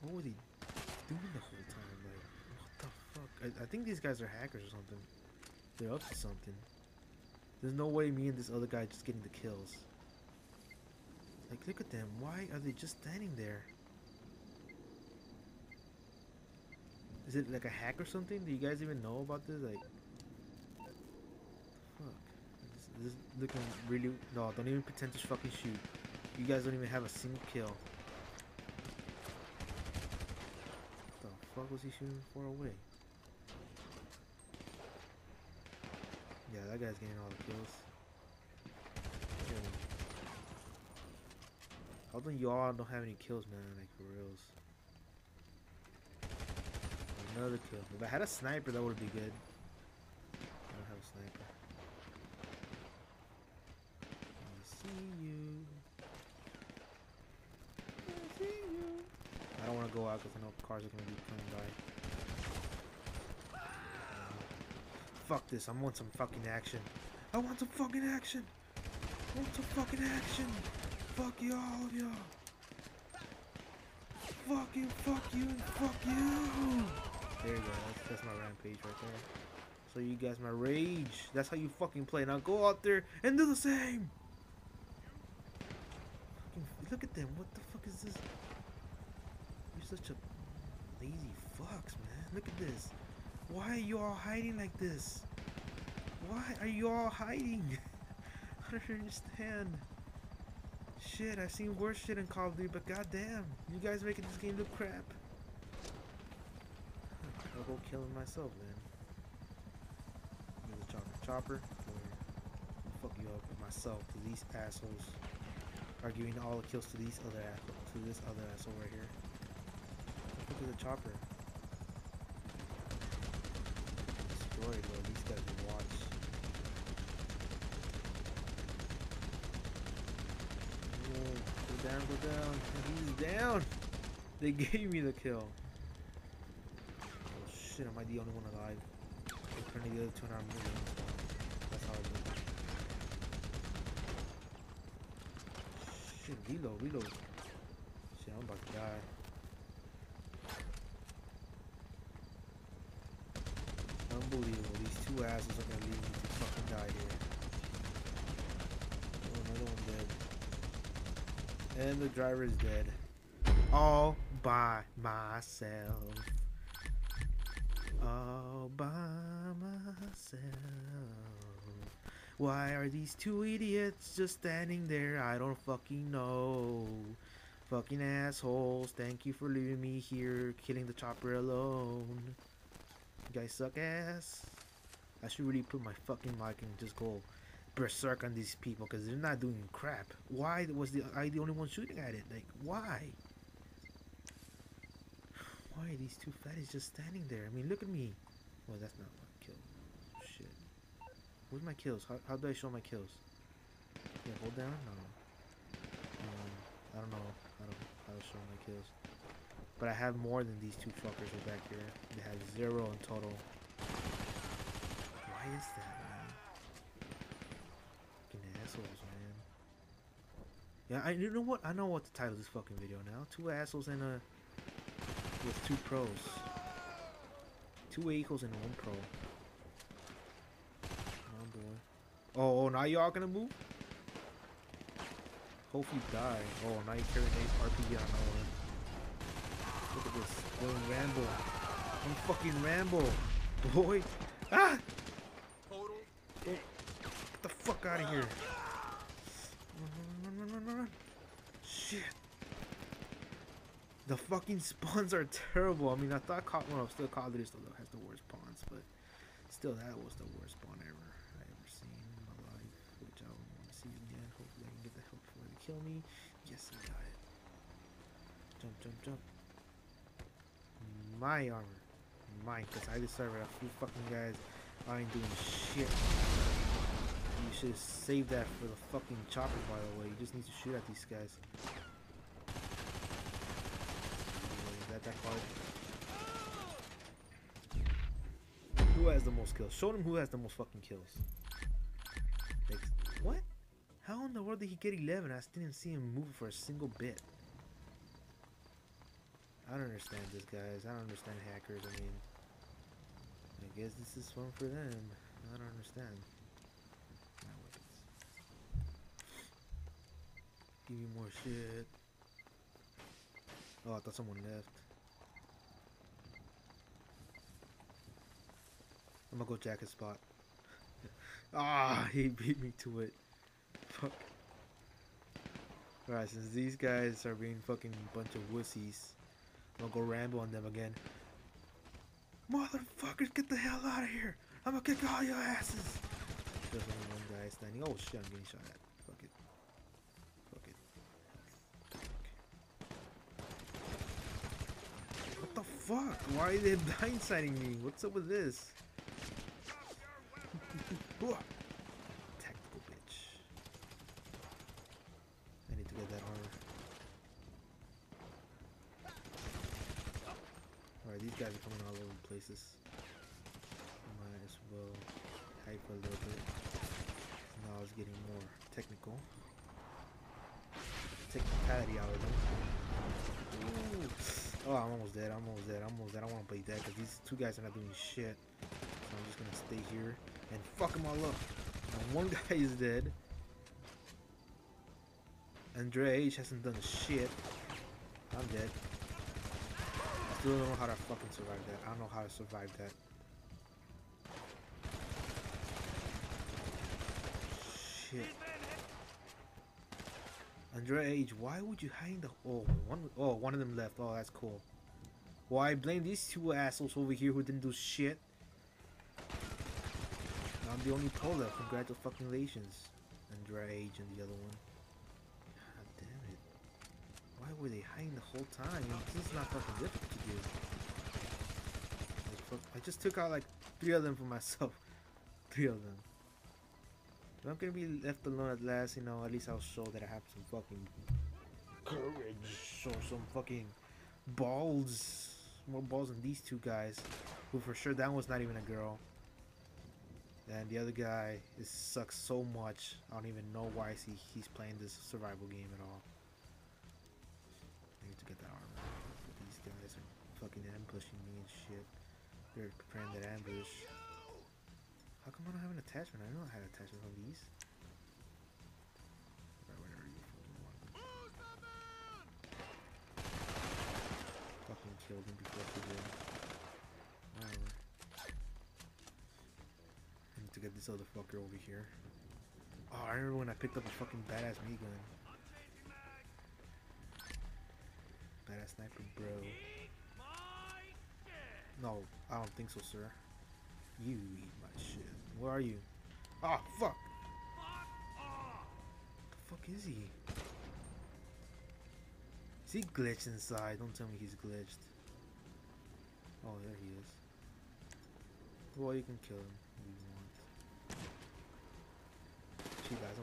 What was he doing the whole time? Like, what the fuck? I think these guys are hackers or something. They're up to something. There's no way me and this other guy just getting the kills. Like, look at them. Why are they just standing there? Is it like a hack or something? Do you guys even know about this? Like, fuck. This is looking really... No, don't even pretend to fucking shoot. You guys don't even have a single kill. What the fuck was he shooting far away? Yeah, that guy's getting all the kills. Yeah. How come y'all don't have any kills, man? Like, for reals. Another kill. If I had a sniper, that would be good. I don't have a sniper. I see you. I see you. I don't want to go out because I know cars are going to be coming by. Fuck this. I want some fucking action. I want some fucking action. I want some fucking action. Fuck you, all of y'all. Fuck you, fuck you, and fuck you. There you go. That's my rampage right there. So you guys, my rage. That's how you fucking play. Now go out there and do the same. Fucking, look at them. What the fuck is this? You're such a lazy fucks, man. Look at this. Why are you all hiding like this? Why are you all hiding? I don't understand. Shit, I've seen worse shit in Call of Duty, but goddamn, you guys making this game look crap. I'll go killing myself, man. There's a chopper. I'll fuck you up with myself. Cause these assholes are giving all the kills to these other assholes. To this other asshole right here. Look at the chopper. Destroyed, bro. These guys will watch. Down, go down. He's down. They gave me the kill. Oh shit, am I the only one alive? I'm turning the other two and I'm moving. That's how I do. Shit, reload, reload. Shit, I'm about to die. Unbelievable. These two assholes are gonna leave me to fucking die here. Oh, another one dead. And the driver is dead. All by myself. All by myself. Why are these two idiots just standing there? I don't fucking know. Fucking assholes. Thank you for leaving me here, killing the chopper alone. You guys suck ass. I should really put my fucking mic and just go berserk on these people because they're not doing crap. Why was I the only one shooting at it? Like, why? Why are these two fatties just standing there? I mean, look at me. Well, that's not my kill. Shit. Where's my kills? How do I show my kills? Yeah, hold down? No. I don't know how to show my kills. But I have more than these two fuckers are back here. They have 0 in total. Why is that, man? Fucking assholes, man. Yeah, you know what? I know what the title of this fucking video now. Two assholes and a... with two pros. Two equals and one pro. Oh boy. Oh, now y'all gonna move? Hope you die. Oh, now you carry an RPG on all of them. Look at this. Going Rambo. I'm fucking Rambo. Boy. Ah! Total. Oh. Get the fuck out of here. Run. Shit. The fucking spawns are terrible. I mean, I thought Call of Duty still has the worst spawns, but still, that was the worst spawn I ever seen in my life, which I don't want to see again. Hopefully, I can get the help before they kill me. Yes, I got it. Jump. My armor. Mine, because I discovered a few fucking guys. I ain't doing shit. You should have saved that for the fucking chopper, by the way. You just need to shoot at these guys. Anyway, is that card? Who has the most kills? Show them who has the most fucking kills. Like, what? How in the world did he get 11? I didn't see him move for a single bit. I don't understand this, guys. I don't understand hackers. I mean, I guess this is fun for them. I don't understand. My weapons. Give me more shit. Oh, I thought someone left. I'm gonna go jack his spot. Ah, he beat me to it. Fuck. Alright, since these guys are being fucking bunch of wussies, I'm gonna go ramble on them again. Motherfuckers, get the hell out of here! I'm gonna kick all your asses! There's only one guy standing. Oh shit, I'm getting shot at. Fuck it. Fuck it. Okay. What the fuck? Why are they blindsiding me? What's up with this? Tactical bitch. I need to get that armor. Alright, these guys are coming all over the places. Might as well hype a little bit. Now I was getting more technical. Technicality out of them. Ooh. Oh, I'm almost dead. I'm almost dead. I'm almost dead. I don't want to play that because these two guys are not doing shit. So I'm just going to stay here and fuck them all up. And one guy is dead. Andre H hasn't done shit. I'm dead. I still don't know how to fucking survive that. I don't know how to survive that. Shit. Andre H, why would you hide in the... Oh, one of them left. Oh, that's cool. Well, I blame these two assholes over here who didn't do shit. I'm the only pro left. Congratulations, Andrage and the other one. God damn it. Why were they hiding the whole time? This is not fucking difficult to do. I just took out like three of them for myself. Three of them. If I'm gonna be left alone at last, you know, at least I'll show that I have some fucking courage or some fucking balls. More balls than these two guys. Who for sure, that one's not even a girl. And the other guy sucks so much. I don't even know why he's playing this survival game at all. I need to get that armor. These guys are fucking ambushing me and shit. They're preparing that ambush. How come I don't have an attachment? I know I had an attachment on these. Right, where are you? Fucking killed him before he did. Alright. To get this other fucker over here. Oh, I remember when I picked up a fucking badass minigun. Badass sniper, bro. No, I don't think so, sir. You eat my shit. Where are you? Ah, oh, fuck! The fuck is he? Is he glitched inside? Don't tell me he's glitched. Oh, there he is. Well, you can kill him if you want. She dies,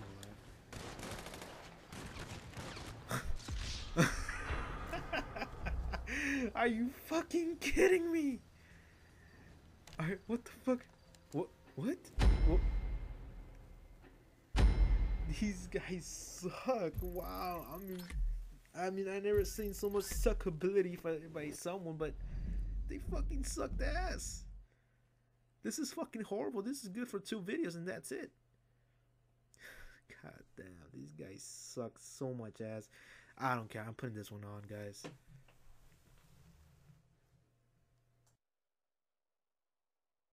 I'm alive. Are you fucking kidding me? Alright, what the fuck? What? These guys suck. Wow. I mean, I never seen so much suckability by someone, but they fucking sucked ass. This is fucking horrible. This is good for 2 videos and that's it. God damn, these guys suck so much ass. I don't care. I'm putting this one on, guys.